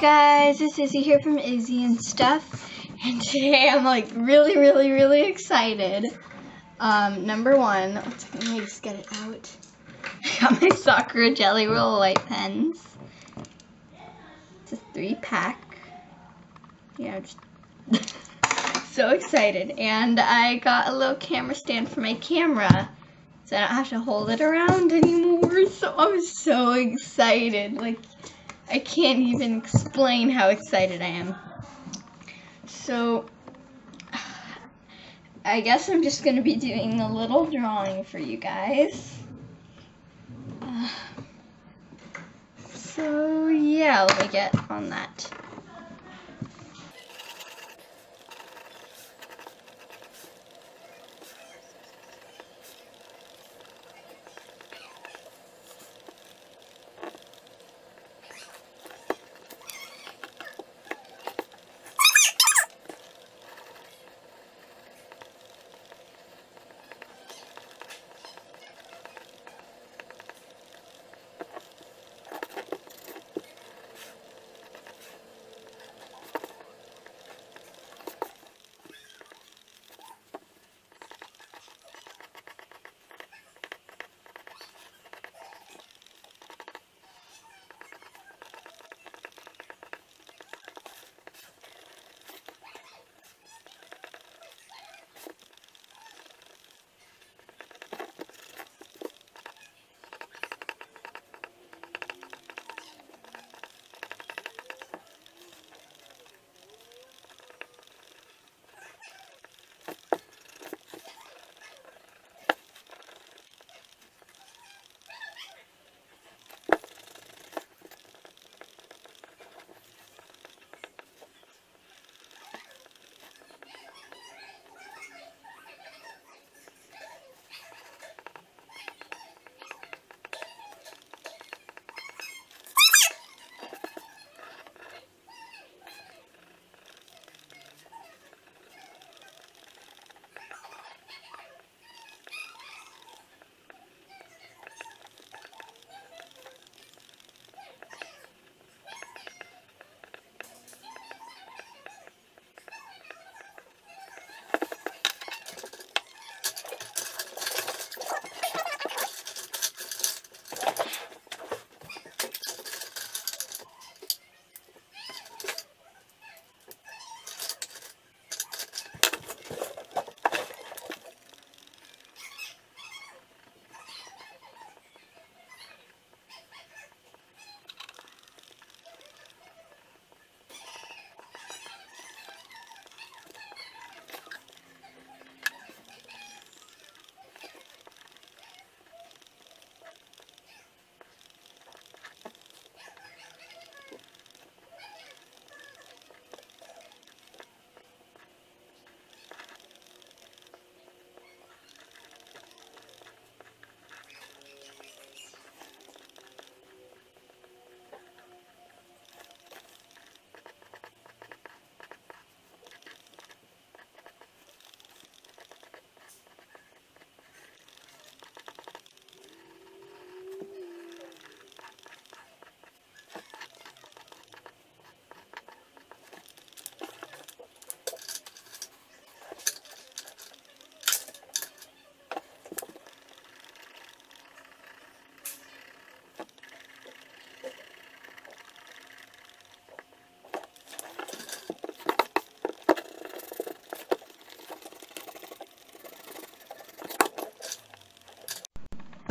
guys, it's Izzy here from Izzy and Stuff, and today I'm like really excited. Number one, let me just get it out. I got my Sakura Gelly Roll White pens. It's a 3-pack. Yeah, I'm just so excited. And I got a little camera stand for my camera, so I don't have to hold it around anymore, so I'm so excited. Like, I can't even explain how excited I am. So, I guess I'm just going to be doing a little drawing for you guys. So, yeah, let me get on that.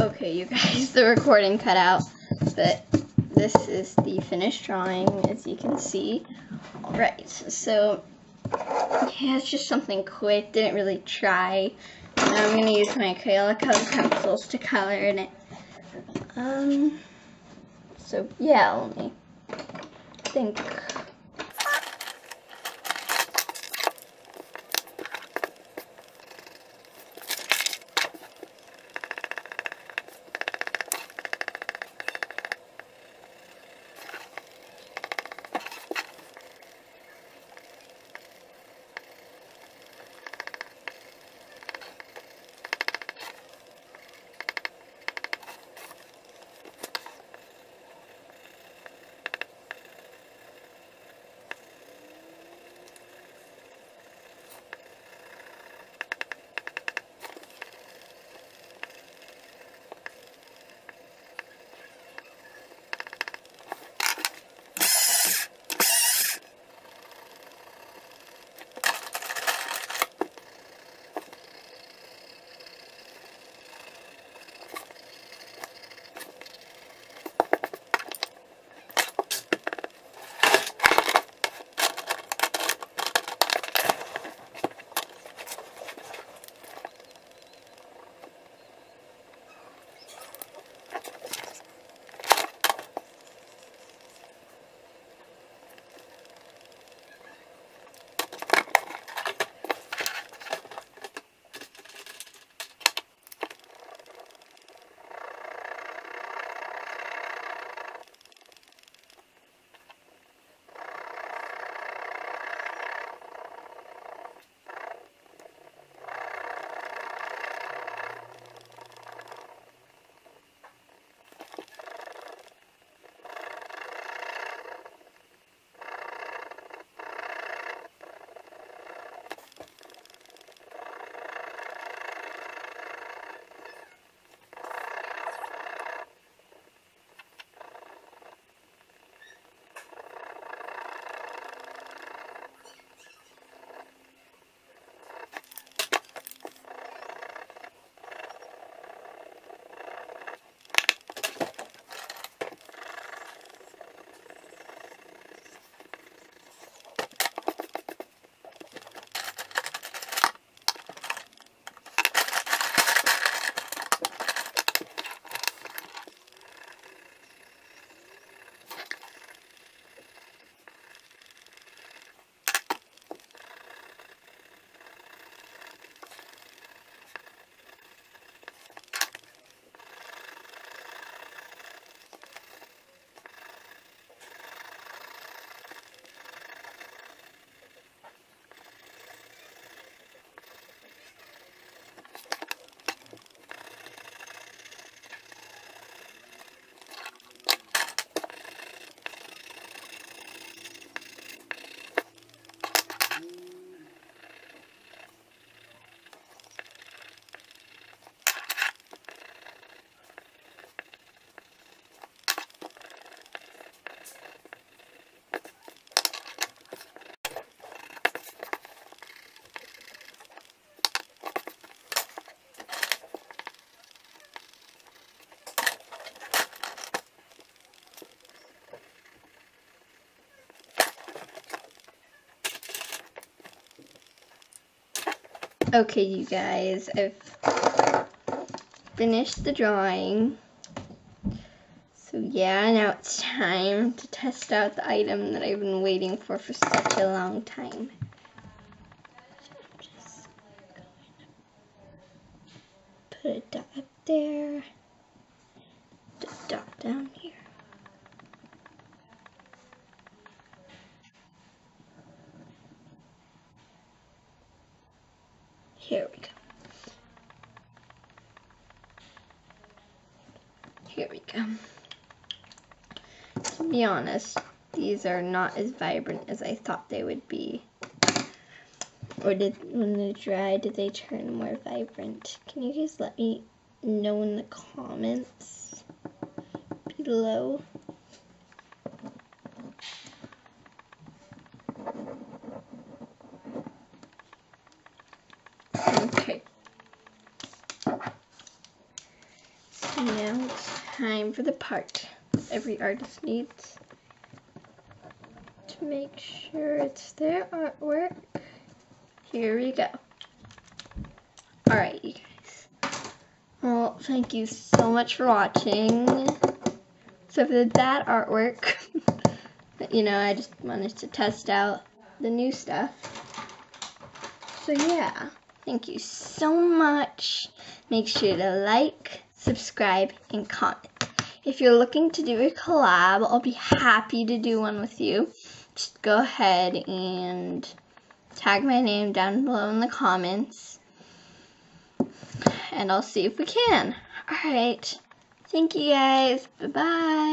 Okay, you guys, the recording cut out, but this is the finished drawing, as you can see. Alright, so, yeah, it's just something quick, didn't really try. I'm going to use my Crayola colored pencils to color in it. So, yeah, let me think. Okay, you guys, I've finished the drawing. So yeah, now it's time to test out the item that I've been waiting for such a long time. Just put a dot up there, a dot down here. Here we go. Here we go. To be honest, these are not as vibrant as I thought they would be. Or when they dry, did they turn more vibrant? Can you guys let me know in the comments below? Now it's time for the part that every artist needs to make sure it's their artwork. Here we go. Alright, you guys. Well, thank you so much for watching. So for that artwork, you know, I just managed to test out the new stuff. So yeah, thank you so much. Make sure to like, subscribe, and comment. If you're looking to do a collab, I'll be happy to do one with you. Just go ahead and tag my name down below in the comments, and I'll see if we can. Alright, thank you guys. Bye-bye.